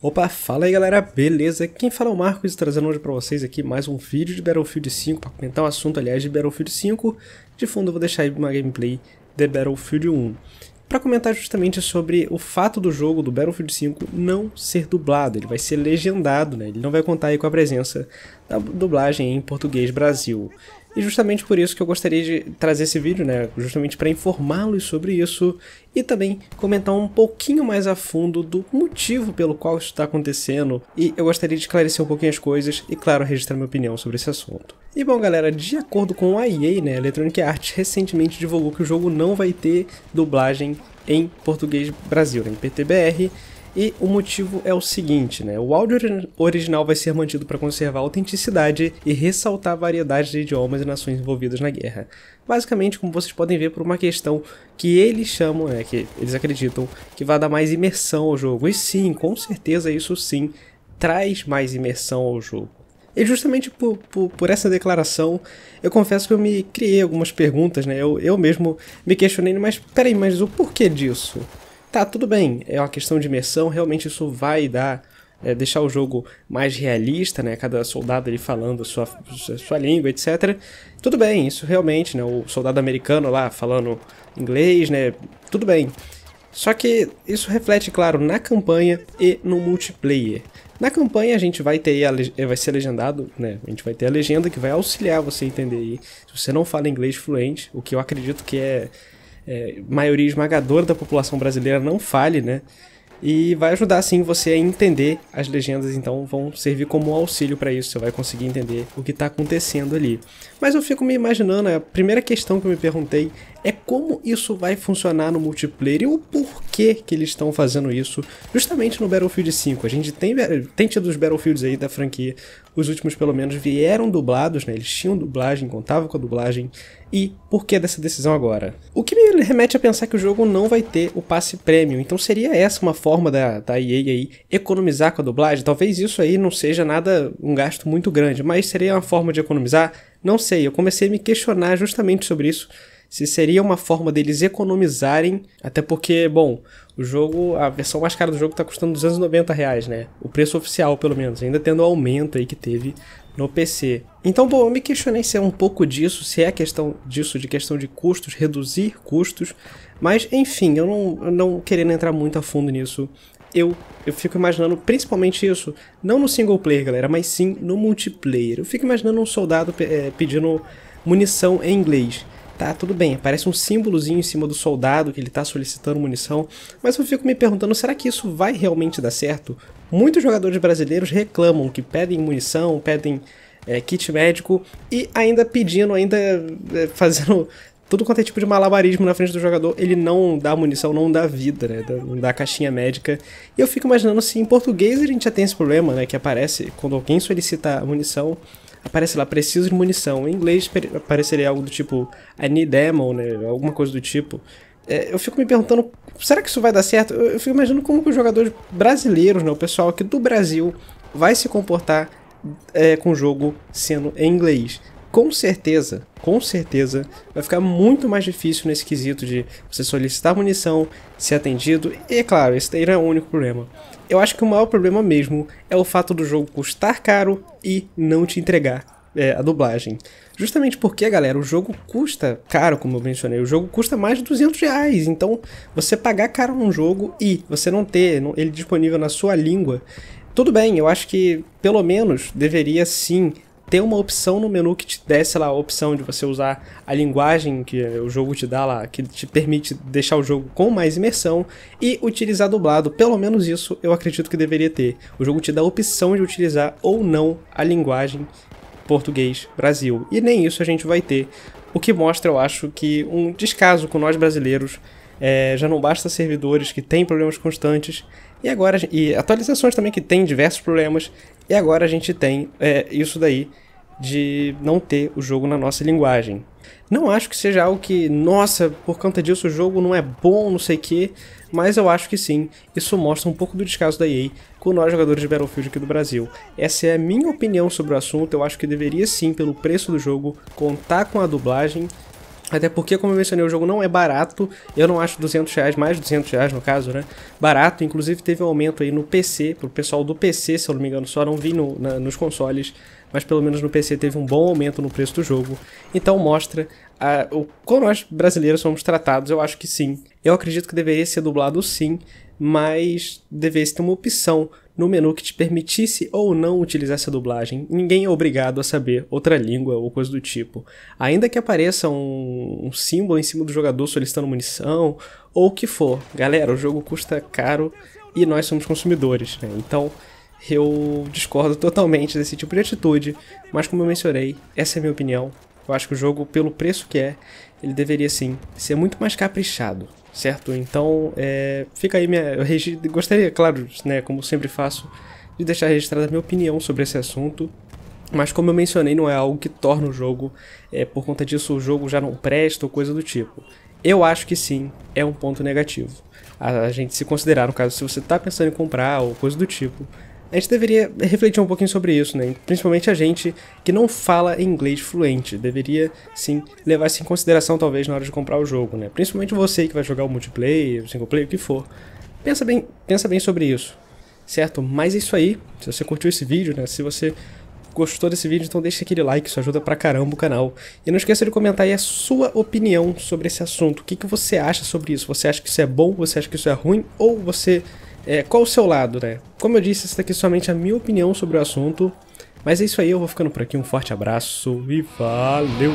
Opa, fala aí galera, beleza? Quem fala é o Marcos, trazendo hoje pra vocês aqui mais um vídeo de Battlefield 5, pra comentar um assunto, aliás, de Battlefield 5. De fundo eu vou deixar aí uma gameplay de Battlefield 1. Pra comentar justamente sobre o fato do jogo do Battlefield 5 não ser dublado, ele vai ser legendado, né? Ele não vai contar aí com a presença da dublagem em português Brasil. E justamente por isso que eu gostaria de trazer esse vídeo, né? Justamente para informá-los sobre isso e também comentar um pouquinho mais a fundo do motivo pelo qual isso está acontecendo. E eu gostaria de esclarecer um pouquinho as coisas e, claro, registrar minha opinião sobre esse assunto. E bom, galera, de acordo com a EA, né? A Electronic Arts recentemente divulgou que o jogo não vai ter dublagem em português Brasil, né? Em PTBR. E o motivo é o seguinte, né? O áudio original vai ser mantido para conservar a autenticidade e ressaltar a variedade de idiomas e nações envolvidas na guerra. Basicamente, como vocês podem ver, por uma questão que eles chamam, né? Que eles acreditam que vai dar mais imersão ao jogo. E sim, com certeza isso sim traz mais imersão ao jogo. E justamente por essa declaração, eu confesso que eu me criei algumas perguntas, né? Eu mesmo me questionei, mas peraí, mas o porquê disso? Tá, tudo bem, é uma questão de imersão, realmente isso vai dar, deixar o jogo mais realista, né, cada soldado ali falando a sua língua, etc. Tudo bem, isso realmente, né, o soldado americano lá falando inglês, né, tudo bem. Só que isso reflete, claro, na campanha e no multiplayer. Na campanha a gente vai ter, vai ser legendado, né, a gente vai ter a legenda que vai auxiliar você a entender aí, se você não fala inglês fluente, o que eu acredito que maioria esmagadora da população brasileira não fale, né? E vai ajudar sim você a entender as legendas, então vão servir como auxílio para isso, você vai conseguir entender o que está acontecendo ali. Mas eu fico me imaginando, a primeira questão que eu me perguntei é como isso vai funcionar no multiplayer e o porquê que eles estão fazendo isso justamente no Battlefield 5. A gente tem tido os Battlefields aí da franquia, os últimos pelo menos vieram dublados, né? Eles tinham dublagem, contavam com a dublagem. E por que dessa decisão agora? O que me remete a pensar que o jogo não vai ter o passe premium, então seria essa uma forma da EA aí economizar com a dublagem? Talvez isso aí não seja nada, um gasto muito grande, mas seria uma forma de economizar? Não sei, eu comecei a me questionar justamente sobre isso, se seria uma forma deles economizarem, até porque, bom, o jogo, a versão mais cara do jogo tá custando R$290, né? O preço oficial, pelo menos, ainda tendo o aumento aí que teve no PC. Então, bom, eu me questionei se é um pouco disso, se é questão disso, de questão de custos, reduzir custos, mas, enfim, eu não querendo entrar muito a fundo nisso. Eu fico imaginando principalmente isso, não no single player, galera, mas sim no multiplayer. Eu fico imaginando um soldado pedindo munição em inglês. Tá, tudo bem, aparece um símbolozinho em cima do soldado que ele tá solicitando munição, mas eu fico me perguntando, será que isso vai realmente dar certo? Muitos jogadores brasileiros reclamam que pedem munição, pedem kit médico e ainda pedindo, fazendo tudo quanto é tipo de malabarismo na frente do jogador, ele não dá munição, não dá vida, né? Não dá caixinha médica. E eu fico imaginando se em português a gente já tem esse problema, né? Que aparece quando alguém solicita munição, aparece lá, preciso de munição. Em inglês apareceria algo do tipo I need ammo, né? Alguma coisa do tipo. Eu fico me perguntando, será que isso vai dar certo? Eu fico imaginando como que os jogadores brasileiros, né? O pessoal aqui do Brasil vai se comportar com o jogo sendo em inglês. Com certeza, vai ficar muito mais difícil nesse quesito de você solicitar munição, ser atendido, e é claro, esse daí não é o único problema. Eu acho que o maior problema mesmo é o fato do jogo custar caro e não te entregar a dublagem. Justamente porque, galera, o jogo custa caro, como eu mencionei, o jogo custa mais de R$200, então você pagar caro num jogo e você não ter ele disponível na sua língua, tudo bem, eu acho que pelo menos deveria sim ter uma opção no menu que te desse lá a opção de você usar a linguagem que o jogo te dá lá, que te permite deixar o jogo com mais imersão e utilizar dublado, pelo menos isso eu acredito que deveria ter. O jogo te dá a opção de utilizar ou não a linguagem português Brasil, e nem isso a gente vai ter, o que mostra, eu acho, que um descaso com nós brasileiros. Já não basta servidores que têm problemas constantes, e agora atualizações também que têm diversos problemas, e agora a gente tem isso daí de não ter o jogo na nossa linguagem. Não acho que seja algo que, nossa, por conta disso o jogo não é bom, não sei o que, mas eu acho que sim, isso mostra um pouco do descaso da EA com nós jogadores de Battlefield aqui do Brasil. Essa é a minha opinião sobre o assunto, eu acho que deveria sim, pelo preço do jogo, contar com a dublagem, Até porque, como eu mencionei, o jogo não é barato. Eu não acho R$200, mais de R$200 no caso, né? Barato. Inclusive teve um aumento aí no PC, pro pessoal do PC, se eu não me engano, só não vi nos consoles. Mas pelo menos no PC teve um bom aumento no preço do jogo. Então mostra o como nós brasileiros somos tratados, eu acho que sim. Eu acredito que deveria ser dublado sim, mas deveria ter uma opção no menu que te permitisse ou não utilizar essa dublagem. Ninguém é obrigado a saber outra língua ou coisa do tipo. Ainda que apareça um símbolo em cima do jogador solicitando munição, ou o que for. Galera, o jogo custa caro e nós somos consumidores, né? Então eu discordo totalmente desse tipo de atitude, mas como eu mencionei, essa é a minha opinião. Eu acho que o jogo, pelo preço que é, ele deveria sim ser muito mais caprichado. Certo? Então, fica aí eu gostaria, claro, né, como sempre faço, de deixar registrada a minha opinião sobre esse assunto. Mas como eu mencionei, não é algo que torna o jogo, por conta disso o jogo já não presta ou coisa do tipo. Eu acho que sim, é um ponto negativo. A gente se considerar, no caso, se você está pensando em comprar ou coisa do tipo, a gente deveria refletir um pouquinho sobre isso, né? Principalmente a gente que não fala inglês fluente. Deveria, sim, levar isso em consideração, talvez, na hora de comprar o jogo, né? Principalmente você que vai jogar o multiplayer, o single player, o que for. Pensa bem sobre isso, certo? Mas é isso aí. Se você curtiu esse vídeo, né? Se você gostou desse vídeo, então deixa aquele like, isso ajuda pra caramba o canal. E não esqueça de comentar aí a sua opinião sobre esse assunto. O que você acha sobre isso? Você acha que isso é bom? Você acha que isso é ruim? Ou você... qual o seu lado, né? Como eu disse, essa daqui é somente a minha opinião sobre o assunto. Mas é isso aí, eu vou ficando por aqui. Um forte abraço e valeu!